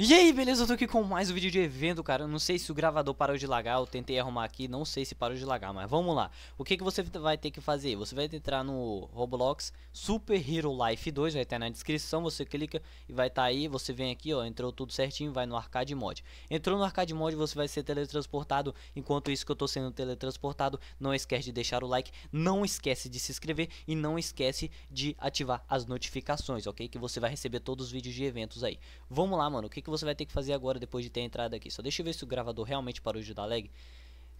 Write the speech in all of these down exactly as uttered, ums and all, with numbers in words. E aí, beleza? Eu tô aqui com mais um vídeo de evento, cara. Eu não sei se o gravador parou de lagar, eu tentei arrumar aqui, não sei se parou de lagar, mas vamos lá. O que que você vai ter que fazer? Você vai entrar no Roblox Super Hero Life dois, vai estar na descrição, você clica e vai estar aí, você vem aqui, ó, entrou tudo certinho, vai no Arcade Mod. Entrou no Arcade Mod, você vai ser teletransportado. Enquanto isso que eu tô sendo teletransportado, não esquece de deixar o like, não esquece de se inscrever e não esquece de ativar as notificações, ok? Que você vai receber todos os vídeos de eventos aí. Vamos lá, mano, o que que você vai ter que fazer agora depois de ter entrado aqui? Só deixa eu ver se o gravador realmente parou de dar lag.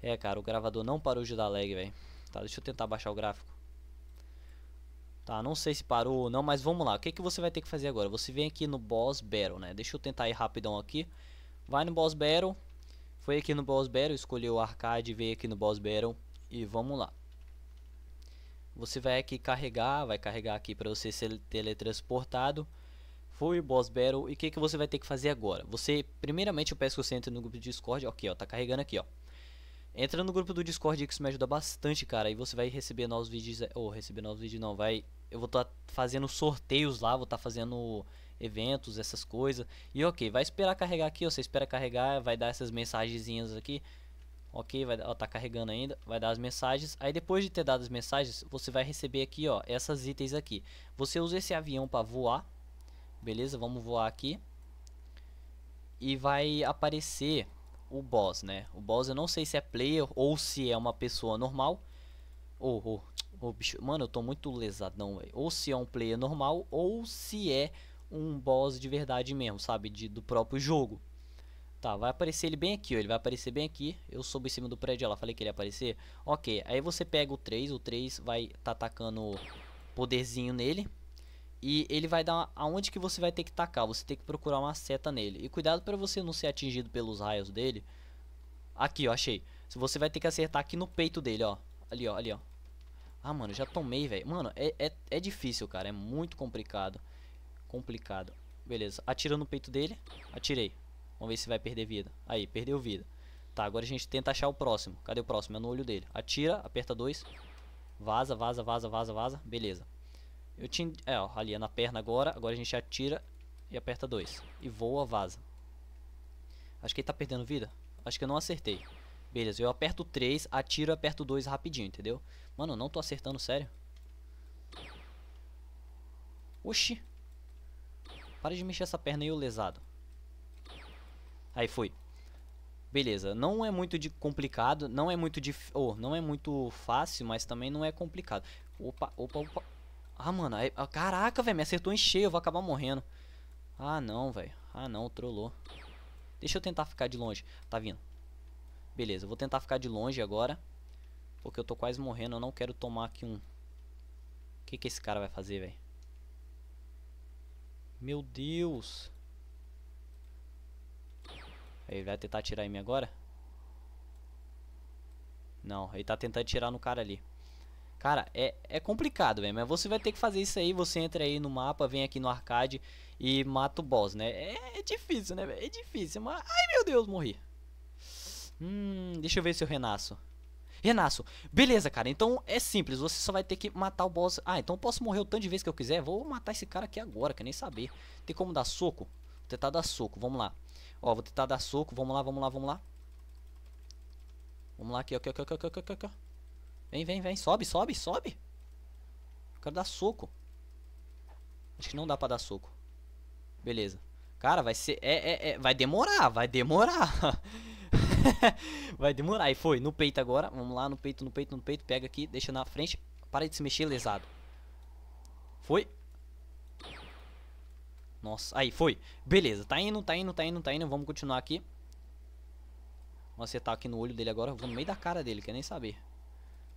É, cara, o gravador não parou de dar lag, velho. Tá, deixa eu tentar baixar o gráfico. Tá, não sei se parou ou não, mas vamos lá. O que que você vai ter que fazer agora? Você vem aqui no Boss Battle, né? Deixa eu tentar ir rapidão aqui. Vai no Boss Battle. Foi aqui no Boss Battle, escolheu o Arcade, veio aqui no Boss Battle e vamos lá. Você vai aqui carregar, vai carregar aqui pra você ser teletransportado. Foi o Boss Battle, e o que que você vai ter que fazer agora? Você, primeiramente eu peço que você entre no grupo do Discord, ok, ó, tá carregando aqui, ó. Entra no grupo do Discord, que isso me ajuda bastante, cara, e você vai receber novos vídeos, ou oh, receber novos vídeos não, vai, eu vou estar tá fazendo sorteios lá, vou estar tá fazendo eventos, essas coisas, e ok, vai esperar carregar aqui, ó, você espera carregar, vai dar essas mensagenzinhas aqui, ok, vai, ó, tá carregando ainda, vai dar as mensagens, aí depois de ter dado as mensagens, você vai receber aqui, ó, essas itens aqui, você usa esse avião pra voar. Beleza, vamos voar aqui. E vai aparecer o boss, né? O boss eu não sei se é player ou se é uma pessoa normal. Ou, oh, oh, oh, bicho, mano, eu tô muito lesadão, velho. Ou se é um player normal ou se é um boss de verdade mesmo, sabe? De, do próprio jogo. Tá, vai aparecer ele bem aqui, ó. Ele vai aparecer bem aqui. Eu subo em cima do prédio, ó, lá, falei que ele ia aparecer. Ok, aí você pega o três. O três vai tá atacando poderzinho nele. E ele vai dar uma, aonde que você vai ter que tacar. Você tem que procurar uma seta nele. E cuidado para você não ser atingido pelos raios dele. Aqui, ó, achei. Você vai ter que acertar aqui no peito dele, ó. Ali, ó, ali, ó. Ah, mano, já tomei, velho. Mano, é, é, é difícil, cara. É muito complicado. Complicado. Beleza, atira no peito dele. Atirei. Vamos ver se vai perder vida. Aí, perdeu vida. Tá, agora a gente tenta achar o próximo. Cadê o próximo? É no olho dele. Atira, aperta dois. Vaza, vaza, vaza, vaza, vaza. Beleza. Eu tinha... É, ó, ali é na perna agora. Agora a gente atira e aperta dois. E voa, vaza. Acho que ele tá perdendo vida. Acho que eu não acertei. Beleza, eu aperto três, atiro e aperto dois rapidinho, entendeu? Mano, eu não tô acertando, sério. Oxi. Para de mexer essa perna aí, o lesado. Aí foi. Beleza, não é muito de complicado. Não é muito dif... oh, não é muito fácil, mas também não é complicado. Opa, opa, opa. Ah, mano, aí, ah, caraca, velho, me acertou em cheio, eu vou acabar morrendo. Ah, não, velho. Ah, não, trollou. Deixa eu tentar ficar de longe. Tá vindo. Beleza, eu vou tentar ficar de longe agora. Porque eu tô quase morrendo, eu não quero tomar aqui um... O que que esse cara vai fazer, velho? Meu Deus. Ele vai tentar atirar em mim agora? Não, ele tá tentando atirar no cara ali. Cara, é, é complicado, velho, mas você vai ter que fazer isso aí, você entra aí no mapa, vem aqui no arcade e mata o boss, né? É, é difícil, né, velho? É difícil, mas... Ai, meu Deus, morri. Hum, deixa eu ver se eu renasço. Renasço. Beleza, cara, então é simples, você só vai ter que matar o boss. Ah, então eu posso morrer o tanto de vez que eu quiser? Vou matar esse cara aqui agora, que nem saber. Tem como dar soco? Vou tentar dar soco, vamos lá. Ó, vou tentar dar soco, vamos lá, vamos lá, vamos lá. Vamos lá, aqui, ó, aqui, ó, aqui, ó, aqui, ó, aqui, ó. Vem, vem, vem, sobe, sobe, sobe. Eu quero dar soco. Acho que não dá pra dar soco. Beleza. Cara, vai ser... É, é, é, vai demorar, vai demorar. Vai demorar. E foi, no peito agora. Vamos lá, no peito, no peito, no peito. Pega aqui, deixa na frente. Para de se mexer, lesado. Foi. Nossa, aí, foi. Beleza, tá indo, tá indo, tá indo, tá indo. Vamos continuar aqui. Vamos acertar aqui no olho dele agora. Vou no meio da cara dele, quer nem saber.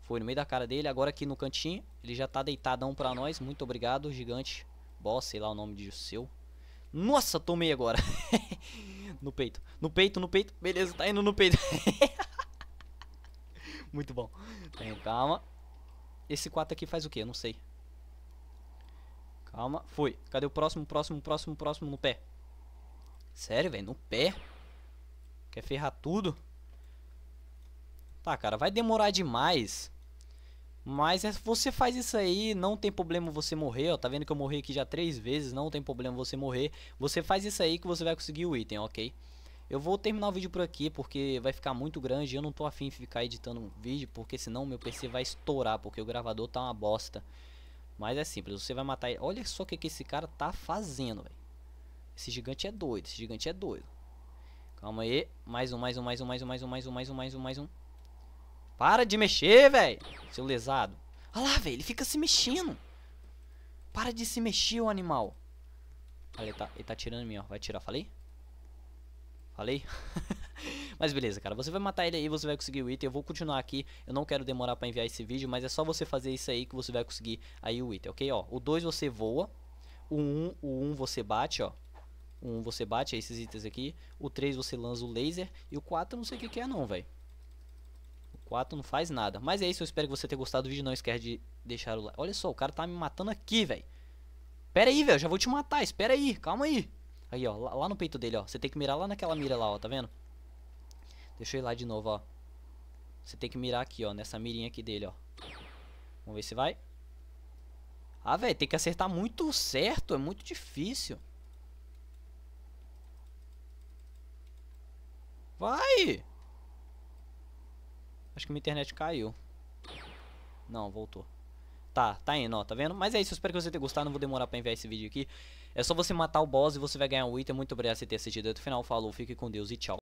Foi no meio da cara dele, agora aqui no cantinho. Ele já tá deitadão pra nós, muito obrigado, gigante. Boss, sei lá o nome de seu. Nossa, tomei agora. No peito, no peito, no peito. Beleza, tá indo no peito. Muito bom. Tem, calma. Esse quatro aqui faz o que? Eu não sei. Calma, foi. Cadê o próximo, próximo, próximo, próximo? No pé. Sério, velho, no pé? Quer ferrar tudo? Tá, cara, vai demorar demais. Mas você faz isso aí, não tem problema você morrer, ó, tá vendo que eu morri aqui já três vezes, não tem problema você morrer. Você faz isso aí que você vai conseguir o item, ok? Eu vou terminar o vídeo por aqui porque vai ficar muito grande e eu não tô afim de ficar editando um vídeo, porque senão meu P C vai estourar, porque o gravador tá uma bosta. Mas é simples, você vai matar ele. Olha só o que, que esse cara tá fazendo, velho. Esse gigante é doido, esse gigante é doido. Calma aí, mais um, mais um, mais um, mais um, mais um, mais um, mais um, mais um, mais um. Para de mexer, velho, seu lesado. Olha lá, velho, ele fica se mexendo. Para de se mexer, o animal. Olha, ele tá, ele tá atirando em mim, ó. Vai atirar, falei? Falei? Mas beleza, cara, você vai matar ele aí, você vai conseguir o item. Eu vou continuar aqui, eu não quero demorar pra enviar esse vídeo, mas é só você fazer isso aí que você vai conseguir aí o item, ok? Ó, o dois você voa, o um, o um você bate, ó. O um você bate, esses itens aqui. O três você lança o laser. E o quatro não sei o que que é não, velho. O quatro não faz nada. Mas é isso, eu espero que você tenha gostado do vídeo. Não esquece de deixar o like. Olha só, o cara tá me matando aqui, velho. Pera aí, velho, já vou te matar, espera aí, calma aí. Aí, ó, lá, lá no peito dele, ó. Você tem que mirar lá naquela mira lá, ó, tá vendo? Deixa eu ir lá de novo, ó. Você tem que mirar aqui, ó, nessa mirinha aqui dele, ó. Vamos ver se vai. Ah, velho, tem que acertar muito certo, é muito difícil. Vai! Acho que minha internet caiu. Não, voltou. Tá, tá indo, ó, tá vendo? Mas é isso, eu espero que você tenha gostado, não vou demorar pra enviar esse vídeo aqui. É só você matar o boss e você vai ganhar o item. Muito obrigado por ter assistido até o final. Falou, fique com Deus e tchau.